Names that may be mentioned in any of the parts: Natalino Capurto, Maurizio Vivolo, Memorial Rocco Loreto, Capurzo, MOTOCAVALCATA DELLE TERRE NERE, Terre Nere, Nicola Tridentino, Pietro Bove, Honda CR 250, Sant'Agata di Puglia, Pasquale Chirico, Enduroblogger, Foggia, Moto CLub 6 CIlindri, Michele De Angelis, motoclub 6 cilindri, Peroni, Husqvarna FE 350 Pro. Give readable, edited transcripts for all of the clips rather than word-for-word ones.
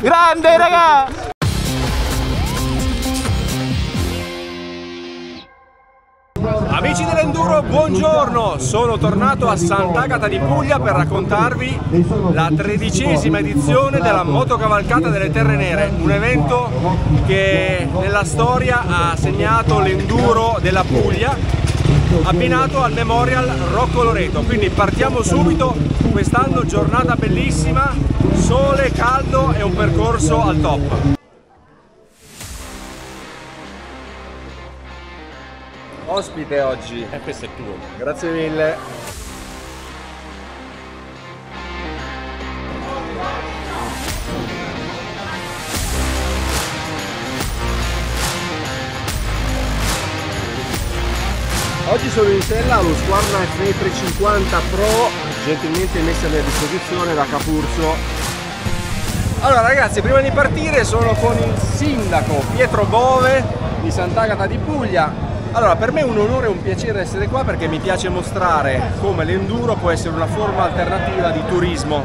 Grande raga! Amici dell'enduro, buongiorno! Sono tornato a Sant'Agata di Puglia per raccontarvi la 13ª edizione della Motocavalcata delle Terre Nere, un evento che nella storia ha segnato l'enduro della Puglia abbinato al Memorial Rocco Loreto. Quindi partiamo subito, quest'anno giornata bellissima, sole, caldo e un percorso al top. Ospite oggi. E questo è tuo. Grazie mille. Oggi sono in sella allo Husqvarna FE 350 Pro, gentilmente messa a mia disposizione da Capurzo. Allora ragazzi, prima di partire sono con il sindaco Pietro Bove di Sant'Agata di Puglia. Allora, per me è un onore e un piacere essere qua perché mi piace mostrare come l'enduro può essere una forma alternativa di turismo.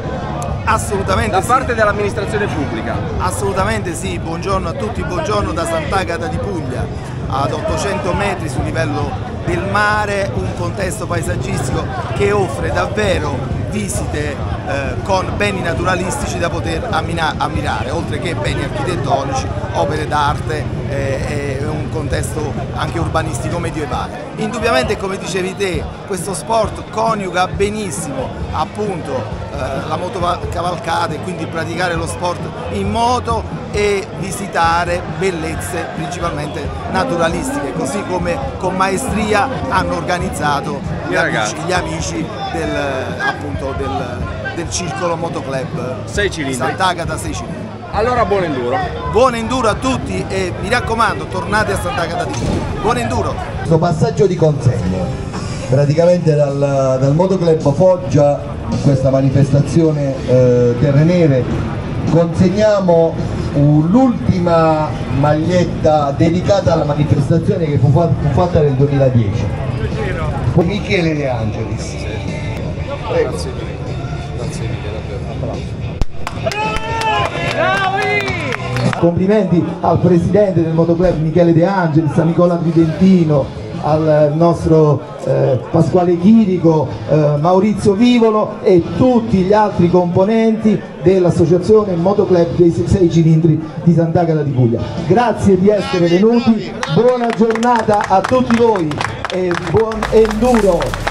Assolutamente da parte dell'amministrazione pubblica. Assolutamente sì, buongiorno a tutti, buongiorno da Sant'Agata di Puglia, ad 800 metri sul livello del mare, un contesto paesaggistico che offre davvero visite con beni naturalistici da poter ammirare, oltre che beni architettonici, opere d'arte e un contesto anche urbanistico medievale. Indubbiamente, come dicevi te, questo sport coniuga benissimo appunto la motocavalcata e quindi praticare lo sport in moto e visitare bellezze principalmente naturalistiche, così come con maestria hanno organizzato gli amici del circolo motoclub 6 cilindri. Sant'Agata 6 cilindri. Allora buon enduro. Buon enduro a tutti e mi raccomando, tornate a Sant'Agata di Puglia. Buon enduro. Questo passaggio di consegne praticamente dal motoclub Foggia, questa manifestazione Terre Nere, consegniamo l'ultima maglietta dedicata alla manifestazione che fu fatta nel 2010. Michele De Angelis. Sì. Prego. Grazie mille. Grazie mille davvero. Complimenti al presidente del motoclub Michele De Angelis, a Nicola Tridentino, al nostro Pasquale Chirico, Maurizio Vivolo e tutti gli altri componenti dell'associazione Motoclub dei 6 cilindri di Sant'Agata di Puglia. Grazie di essere venuti, buona giornata a tutti voi e buon enduro!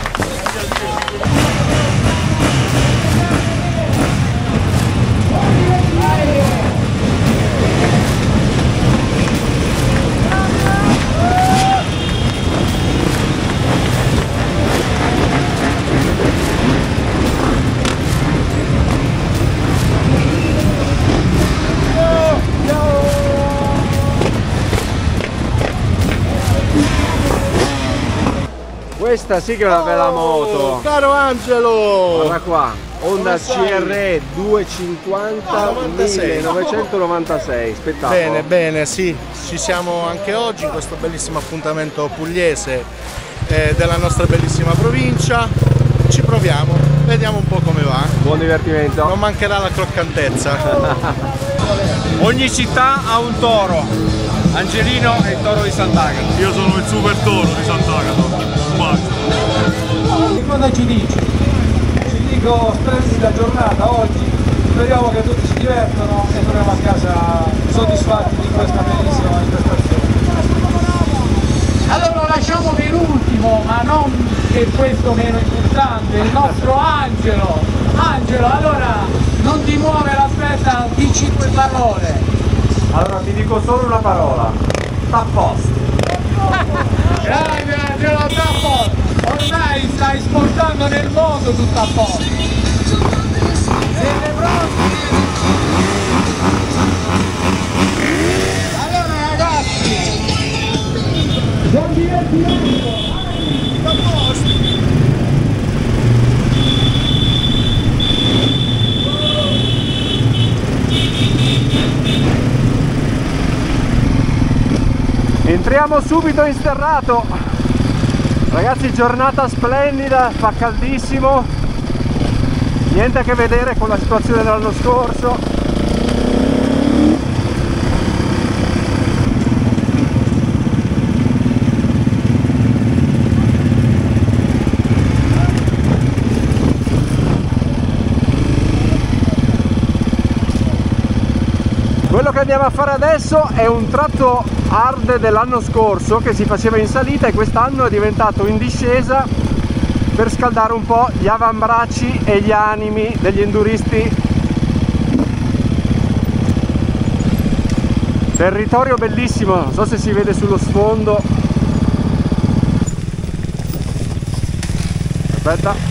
Questa sì che è una bella moto, caro Angelo. Guarda qua, Honda CR 250 1996, spettacolo. Bene, bene, sì, ci siamo anche oggi in questo bellissimo appuntamento pugliese della nostra bellissima provincia. Ci proviamo, vediamo un po' come va. Buon divertimento. Non mancherà la croccantezza. Ogni città ha un toro. Angelino è il toro di Sant'Agata. Io sono il super toro di Sant'Agata. Che cosa ci dici? Ci dico stress la giornata oggi, speriamo che tutti si divertano e torniamo a casa soddisfatti di questa bellissima manifestazione. Allora lasciamo per ultimo, ma non che questo meno importante, il nostro Angelo. Angelo, allora non ti muove la spesa di 5 parole. Allora ti dico solo una parola, t'apposto. Grande Angelo, t'apposto. Ormai stai esportando nel mondo tutta a posto. Siete pronti? Allora ragazzi, buon divertimento. A posto. Entriamo subito in sterrato. Ragazzi, giornata splendida, fa caldissimo, niente a che vedere con la situazione dell'anno scorso, andiamo a fare adesso è un tratto hard dell'anno scorso che si faceva in salita e quest'anno è diventato in discesa per scaldare un po' gli avambracci e gli animi degli enduristi. Territorio bellissimo, non so se si vede sullo sfondo. Aspetta.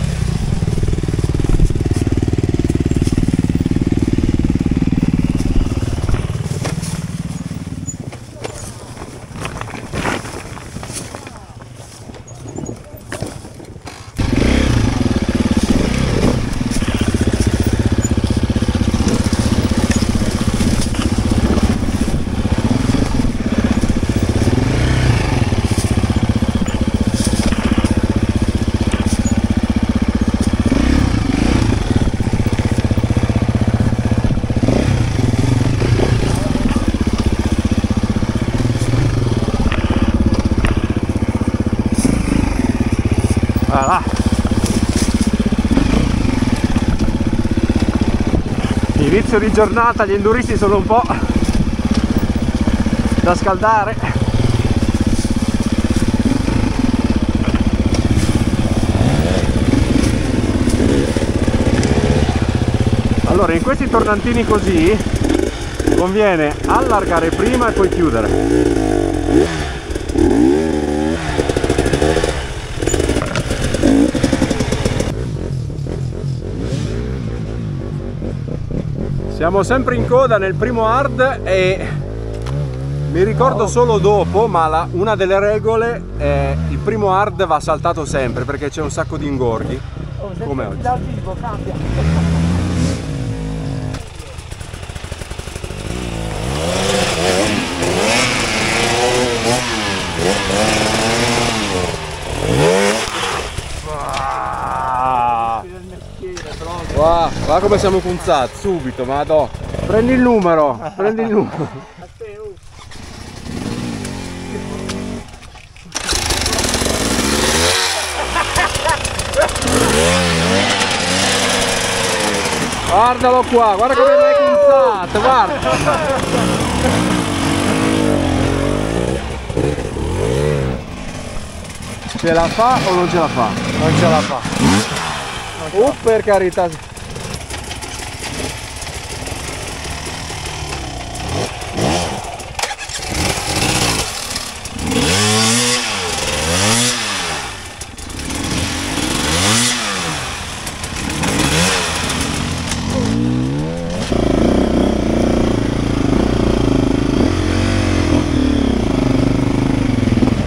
Voilà. Inizio di giornata, gli enduristi sono un po' da scaldare. Allora, in questi tornantini così conviene allargare prima e poi chiudere. Siamo sempre in coda nel primo hard e mi ricordo solo dopo, ma una delle regole è il primo hard va saltato sempre perché c'è un sacco di ingorghi, come oggi. Va come siamo punzati subito, ma do. Prendi il numero, prendi il numero. Guardalo qua, guarda come l'hai punzato, guarda. Ce la fa o non ce la fa? Non ce la fa. Oh, per carità.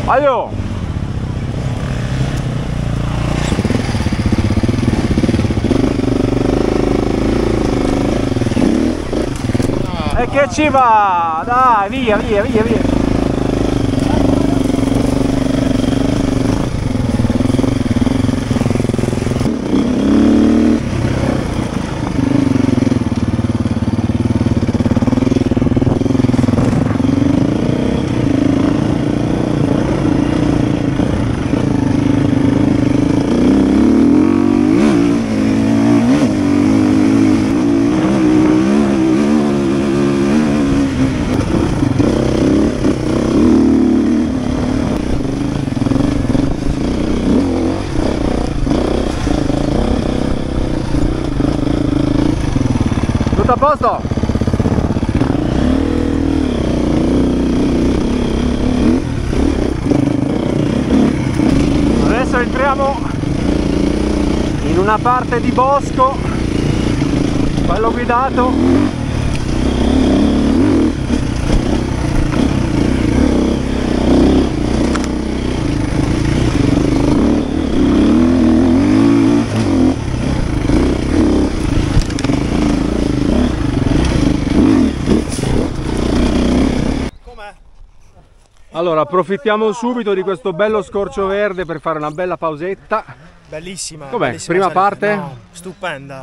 Aio! E che ci va! Dai, via, via, via, via! Posto. Adesso entriamo in una parte di bosco, bello guidato, allora approfittiamo subito di questo bello scorcio verde per fare una bella pausetta. Bellissima. Com'è? Prima parte? No, stupenda,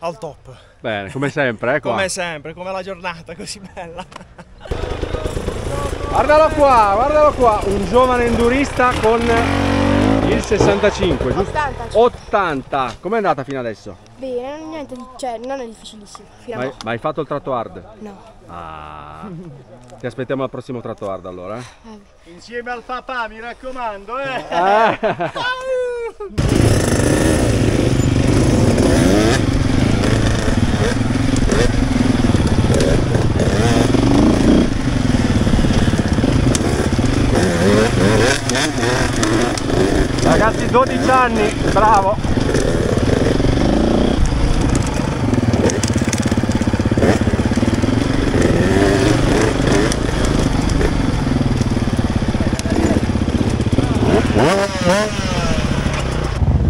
al top. Bene, come sempre, ecco. Come sempre, come la giornata, così bella. Guardalo qua, un giovane endurista con il 65, giusto? 80. Com'è andata fino adesso? Bene, niente, cioè non è difficilissimo. Ma hai fatto il tratto hard? No. Ah. Ti aspettiamo al prossimo trattoardo allora. Insieme al papà, mi raccomando, eh! Ah. Ragazzi, 12 anni, bravo!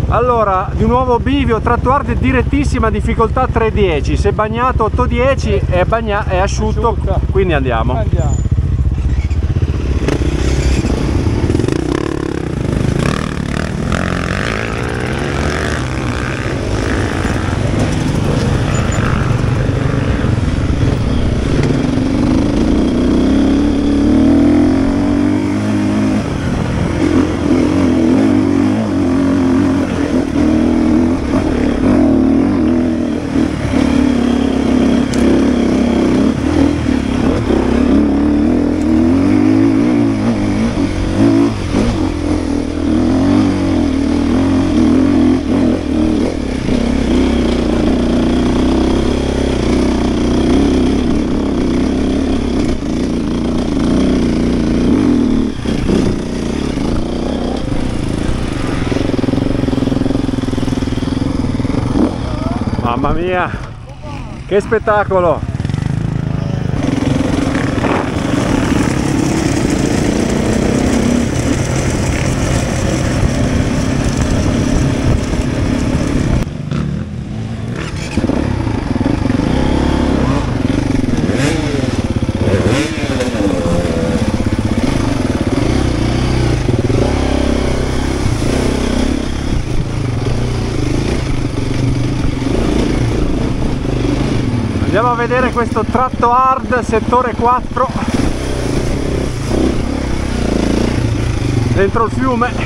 Allora, di nuovo bivio, trattuardo direttissima, difficoltà 3-10, se bagnato 8-10 è asciutto, asciutta. Quindi andiamo. Andiamo. Mamma mia, che spettacolo! Andiamo a vedere questo tratto hard settore 4 dentro il fiume.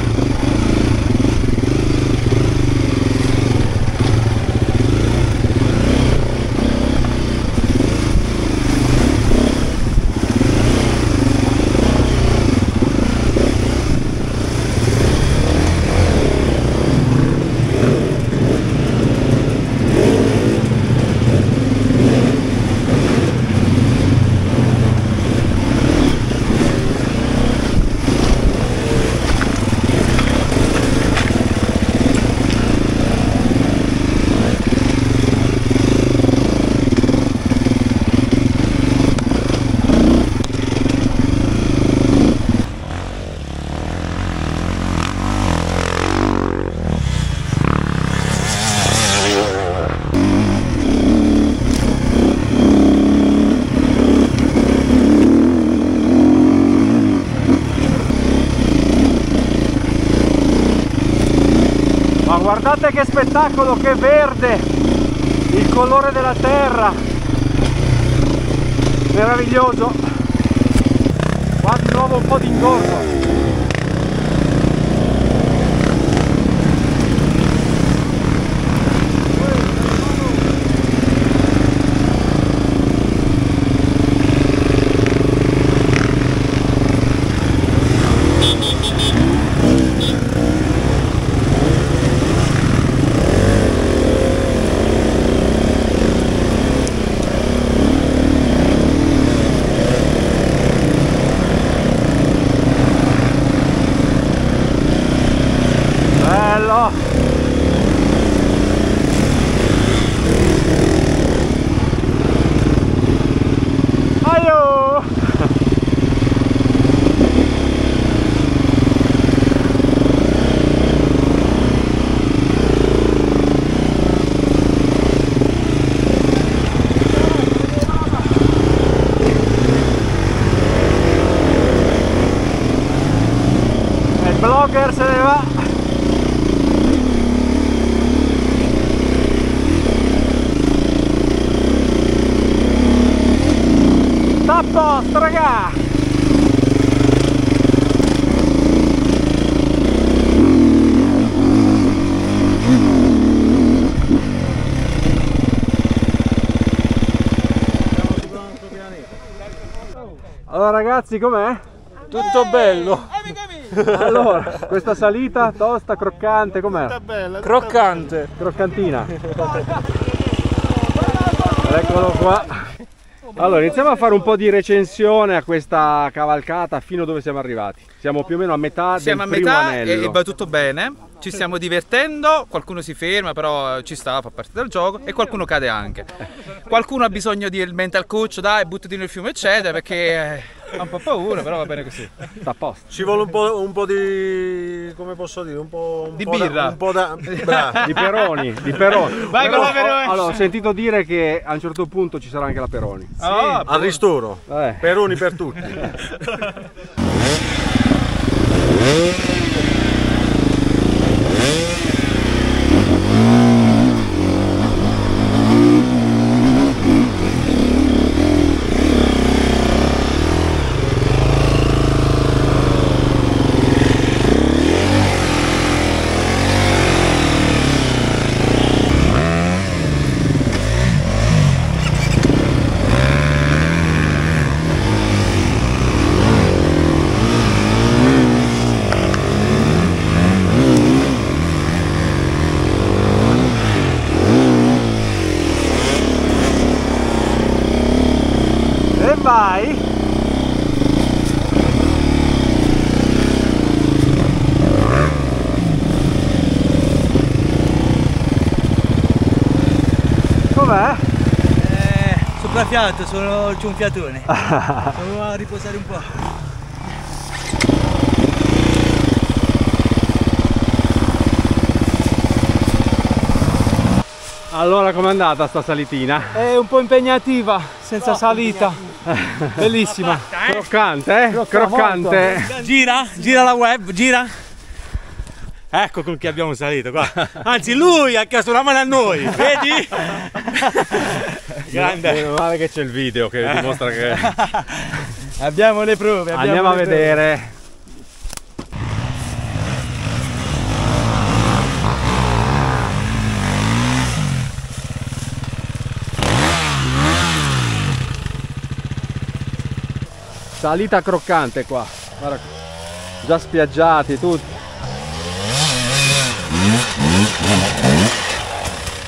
Guardate che spettacolo, che verde, il colore della terra, meraviglioso. Qua di nuovo un po' di ingorgo. Se ne va. Sta posto, raga. Siamo di quanto pianeta. Allora ragazzi, com'è? Tutto bello. Allora, questa salita tosta, croccante, com'è? Croccante. Croccantina. Eccolo qua. Allora, iniziamo a fare un po' di recensione a questa cavalcata, fino a dove siamo arrivati. Siamo più o meno a metà del primo anello. E va tutto bene, ci stiamo divertendo, qualcuno si ferma, però ci sta, fa parte del gioco, e qualcuno cade anche. Qualcuno ha bisogno del mental coach, dai, buttati nel fiume eccetera, perché ha un po' paura, però va bene così. Sta a posto. Ci vuole un po' di... come posso dire? Un po' di birra, di Peroni. Vai però, con la Peroni. Allora, ho sentito dire che a un certo punto ci sarà anche la Peroni. Sì. Ah, al ristoro. Peroni per tutti. Soprafiato, sono un fiatone. Devo a riposare un po'. Allora, com'è andata sta salitina? È un po' impegnativa, senza salita. Bellissima. Croccante, eh? Croccante. Gira, gira la web, gira. Ecco con chi abbiamo salito qua. Anzi, lui ha chiesto una mano a noi, vedi? Grande. Meno male che c'è il video che dimostra che abbiamo le prove. Andiamo a vedere. Salita croccante qua. Guarda, già spiaggiati tutti.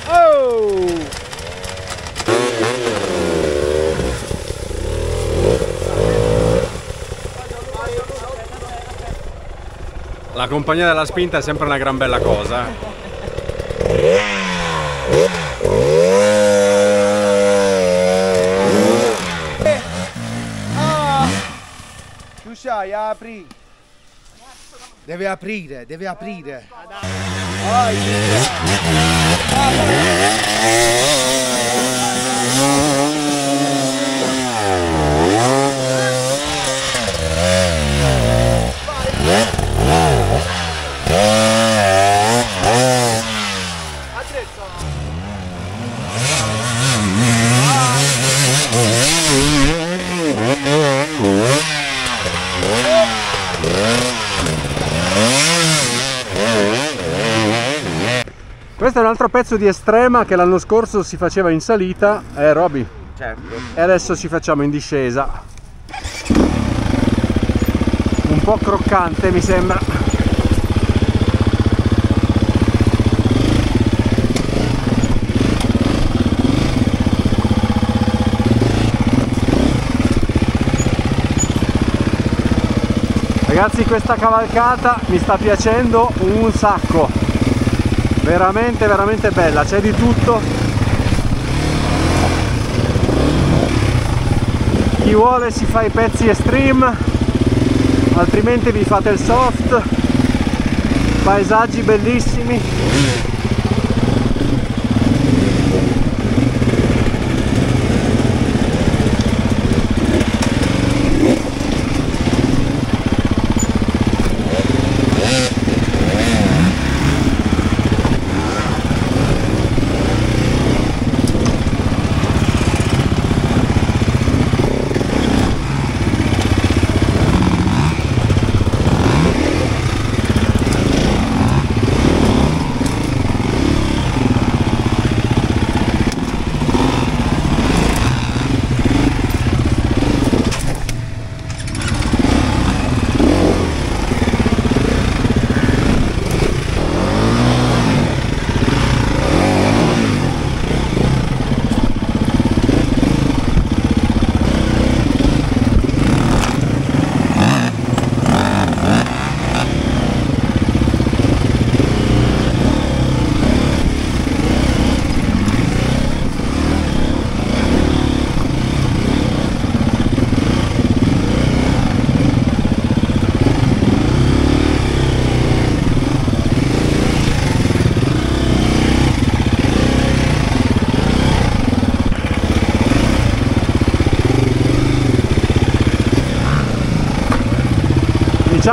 Oh! La compagnia della spinta è sempre una gran bella cosa. Tu sai, apri. Deve aprire, deve aprire. Questo è un altro pezzo di estrema che l'anno scorso si faceva in salita, Roby? Certo. E adesso ci facciamo in discesa. Un po' croccante mi sembra. Ragazzi, questa cavalcata mi sta piacendo un sacco. Veramente, veramente bella, c'è di tutto. Chi vuole si fa i pezzi extreme, altrimenti vi fate il soft. Paesaggi bellissimi.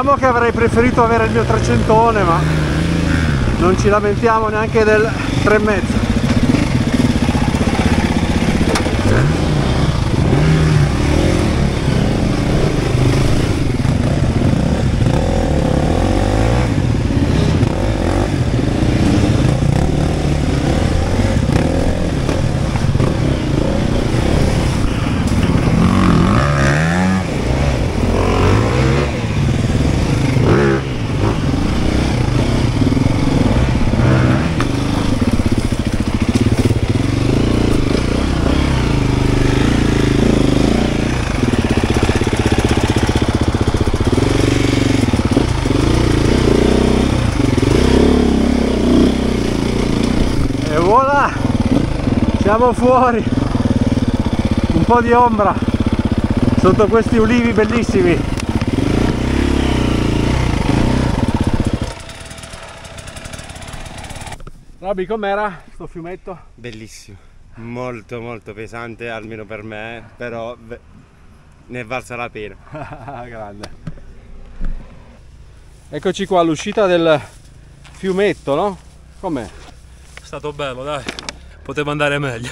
Diciamo che avrei preferito avere il mio 300, ma non ci lamentiamo neanche del 3,5. Siamo fuori, un po' di ombra sotto questi ulivi bellissimi. Robby, com'era sto fiumetto? Bellissimo, molto molto pesante, almeno per me, però ne è valsa la pena. Grande. Eccoci qua all'uscita del fiumetto, no? Com'è? È stato bello, dai. Poteva andare meglio.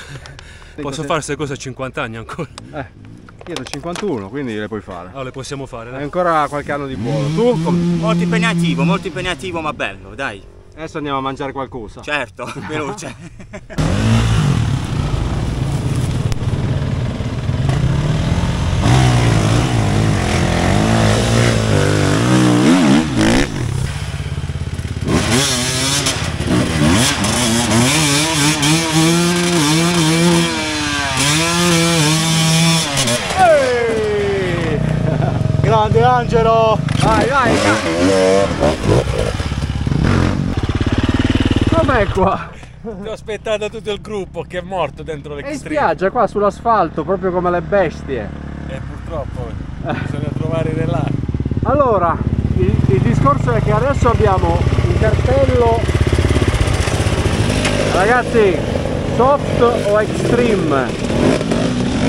Posso fare queste cose a 50 anni ancora. Io da 51, quindi le puoi fare. No, le possiamo fare. Dai. È ancora qualche anno di buono. Tu? Molto impegnativo, ma bello, dai. Adesso andiamo a mangiare qualcosa. Certo, veloce. Grande Angelo! Vai, vai! Com'è qua? Ti ho aspettato tutto il gruppo che è morto dentro le strisce. E spiaggia qua sull'asfalto, proprio come le bestie. E purtroppo bisogna trovare dell'acqua. Allora, il discorso è che adesso abbiamo un cartello. Ragazzi, soft o extreme?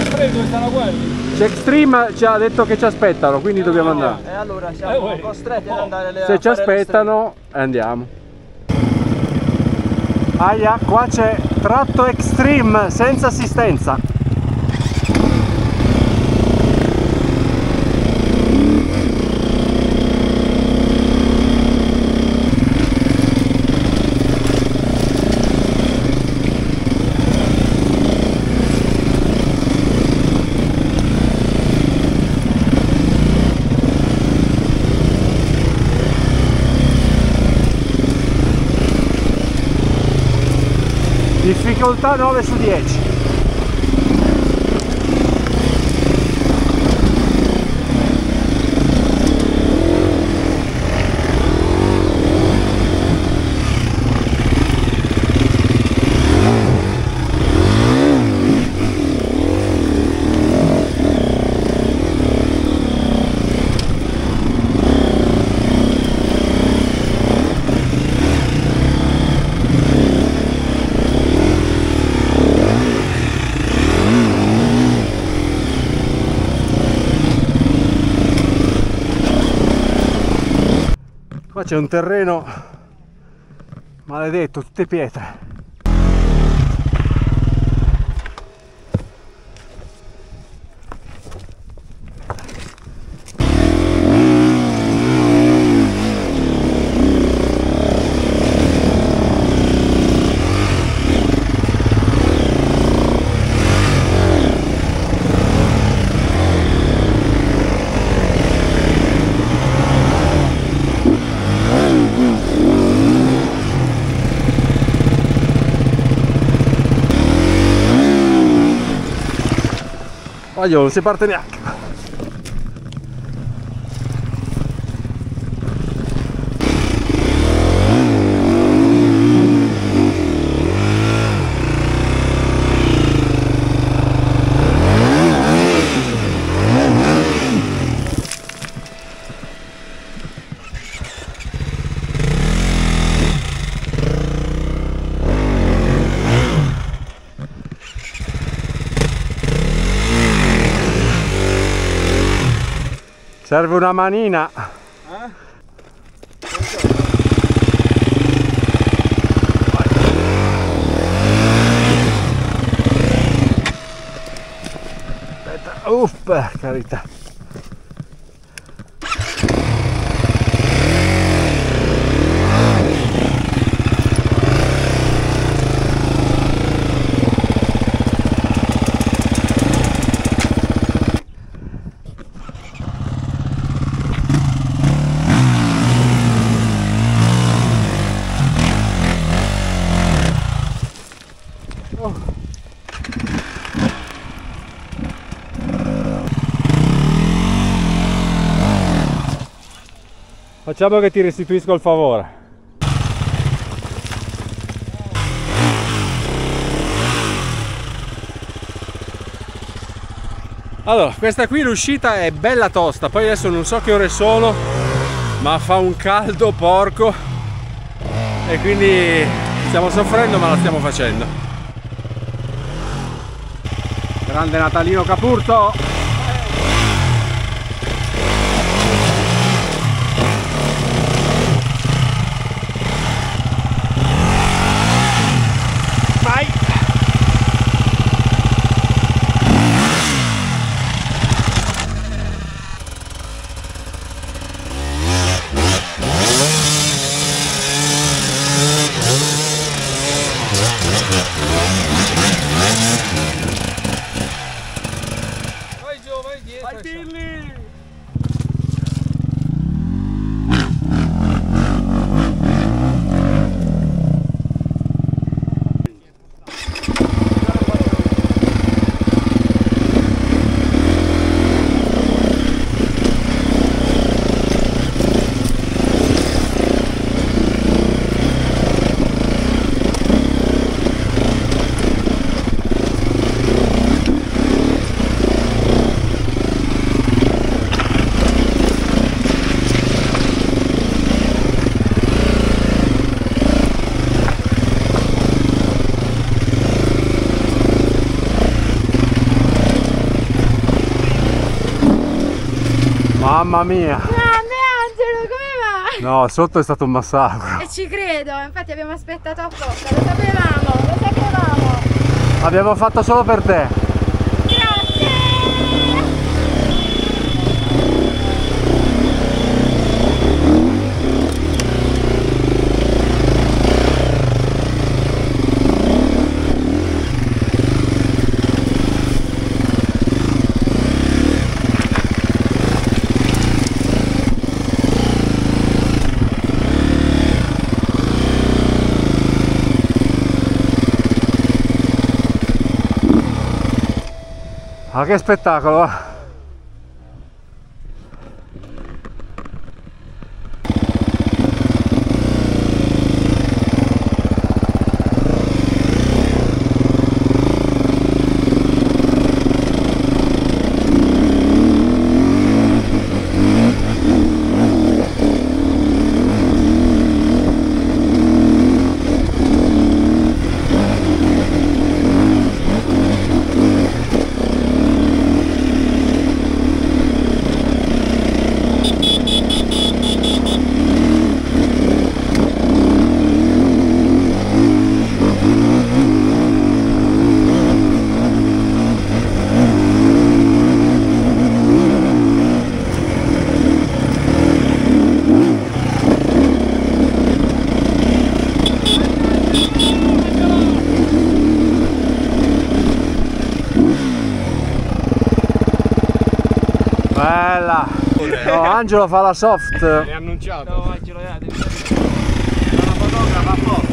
Credo che siano quelli. Extreme ci ha detto che ci aspettano, quindi dobbiamo andare. E allora siamo costretti ad andare. Se ci aspettano, andiamo. Aia, qua c'è tratto extreme senza assistenza. Difficoltà 9 su 10. C'è un terreno maledetto, tutte pietre. Aio, non si parte neanche. Serve una manina. Eh? per carità. Facciamo che ti restituisco il favore. Allora, questa qui l'uscita è bella tosta, poi adesso non so che ore sono, ma fa un caldo porco e quindi stiamo soffrendo, ma la stiamo facendo. Grande Natalino Capurto! Mamma mia! Grande Angelo, come va? No, sotto è stato un massacro. E ci credo, infatti abbiamo aspettato apposta, lo sapevamo. L'abbiamo fatto solo per te. Grazie! Ma che spettacolo! No, Angelo fa la soft. L'hai annunciato. No, Angelo era la fotografa apposta.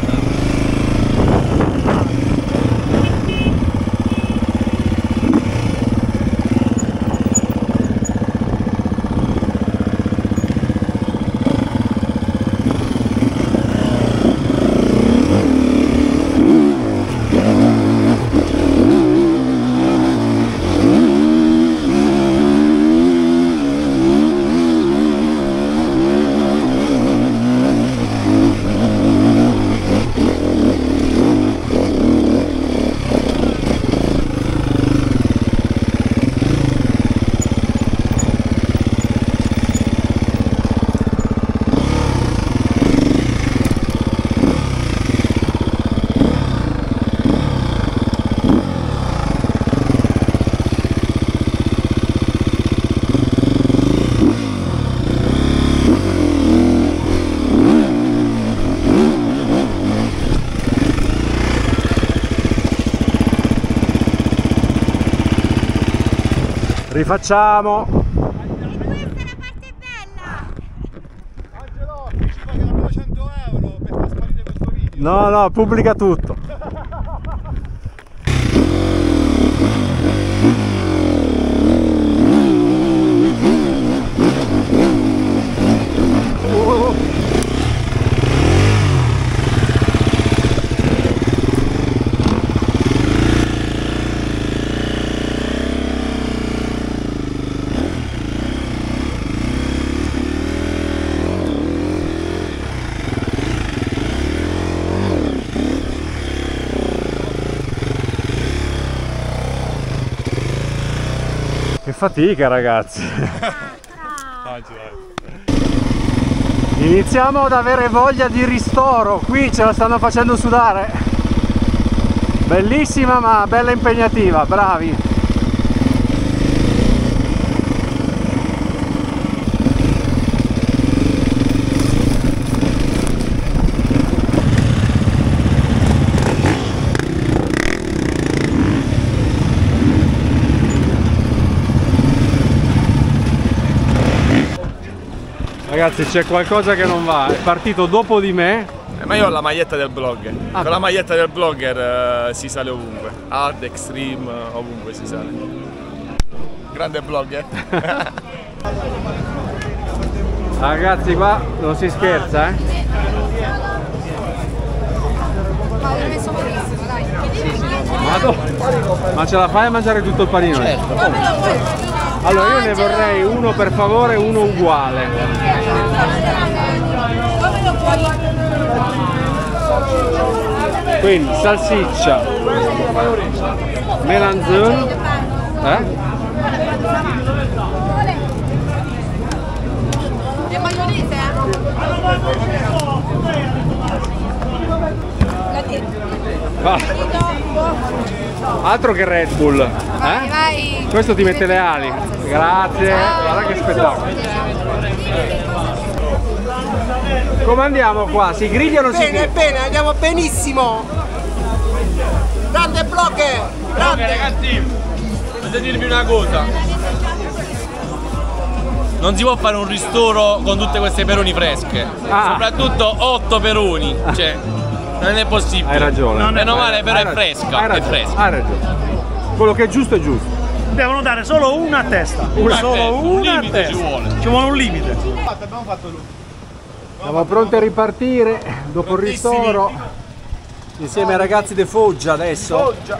Rifacciamo. E questa è la parte bella. Angelo, ci pagheranno 100 euro per far sparire questo video. No, no, pubblica tutto. Fatica ragazzi, iniziamo ad avere voglia di ristoro, qui ce la stanno facendo sudare, bellissima ma bella impegnativa, bravi. Ragazzi, c'è qualcosa che non va, è partito dopo di me. Ma io ho la maglietta del blogger. Ah, con la maglietta del blogger si sale ovunque. Hard, extreme, ovunque si sale. Grande blogger. Ragazzi, qua non si scherza, eh? Ma ce la fai a mangiare tutto il panino? Certo. Allora io ne vorrei uno per favore, uno uguale. Quindi salsiccia, melanzone, e maionese. Altro che Red Bull, vai, vai. Questo ti mette le ali. Grazie, guarda che spettacolo. Come andiamo qua? Si griglia o non si griglia? Bene, bene, andiamo benissimo. Grande blocche, grande. Okay, ragazzi, potete dirmi una cosa? Non si può fare un ristoro con tutte queste peroni fresche, soprattutto 8 peroni, cioè non è possibile. Hai ragione. Meno male, però è fresca. Hai ragione. È fresca. Hai ragione. Quello che è giusto è giusto. Devono dare solo una a testa. Solo una a testa. Ci vuole un limite. Abbiamo fatto l'ultimo. Siamo pronti a ripartire dopo il ristoro. Insieme ai ragazzi de Foggia adesso. Foggia.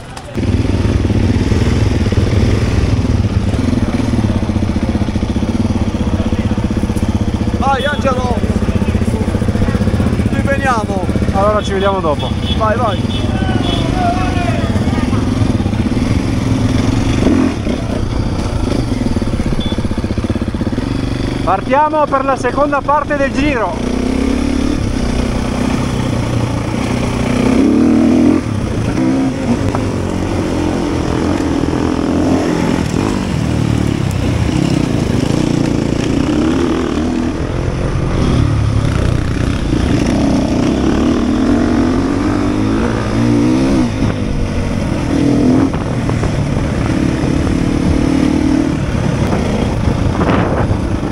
Vai Angelo! Ci veniamo! Allora ci vediamo dopo. Vai, vai! Partiamo per la seconda parte del giro.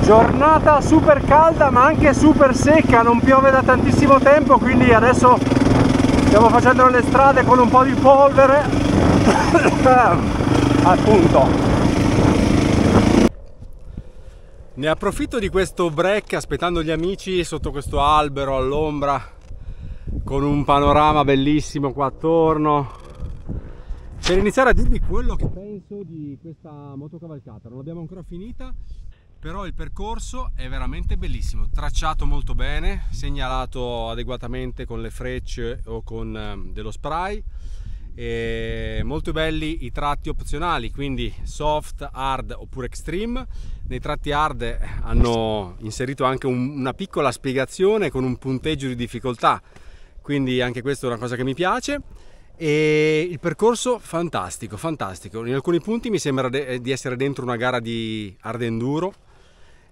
Giornata super calda ma anche super secca, non piove da tantissimo tempo, quindi adesso stiamo facendo le strade con un po' di polvere. Appunto. Ne approfitto di questo break aspettando gli amici sotto questo albero all'ombra con un panorama bellissimo qua attorno, per iniziare a dirvi quello che penso di questa motocavalcata. Non l'abbiamo ancora finita, però il percorso è veramente bellissimo, tracciato molto bene, segnalato adeguatamente con le frecce o con dello spray, e molto belli i tratti opzionali, quindi soft, hard oppure extreme. Nei tratti hard hanno inserito anche una piccola spiegazione con un punteggio di difficoltà, quindi anche questa è una cosa che mi piace. E il percorso fantastico, fantastico. In alcuni punti mi sembra di essere dentro una gara di hard enduro,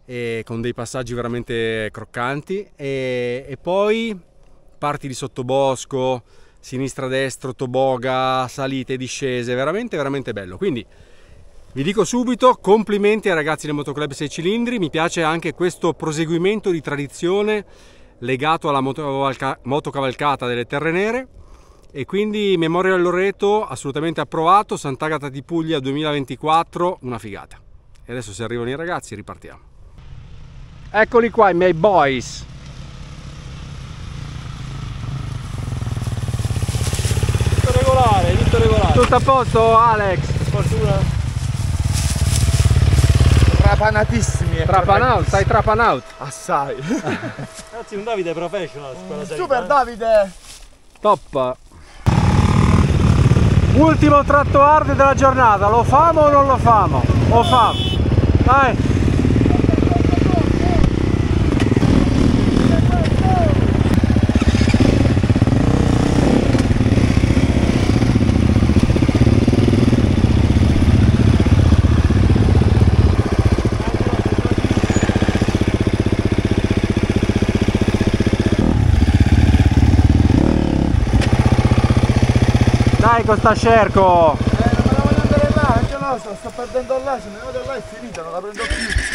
e con dei passaggi veramente croccanti, e poi parti di sottobosco, sinistra-destro, toboga, salite, discese, veramente veramente bello. Quindi Vi dico subito, complimenti ai ragazzi del motoclub 6 cilindri, mi piace anche questo proseguimento di tradizione legato alla motocavalcata delle Terre Nere, e quindi Memorial Loreto assolutamente approvato, Sant'Agata di Puglia 2024, una figata. E adesso se arrivano i ragazzi ripartiamo. Eccoli qua i miei boys! Tutto regolare, tutto regolare. Tutto a posto Alex? Fortuna? Trapanatissimi. Trapanaut, stai trapanaut? Assai. Ragazzi, un Davide professional. Super Davide. Top. Ultimo tratto hard della giornata. Lo famo o non lo famo? Lo famo. Dai. Dai con sta cerco! Non me la voglio andare là, anche no, sto perdendo là, se mi vado là è finita, non la prendo più!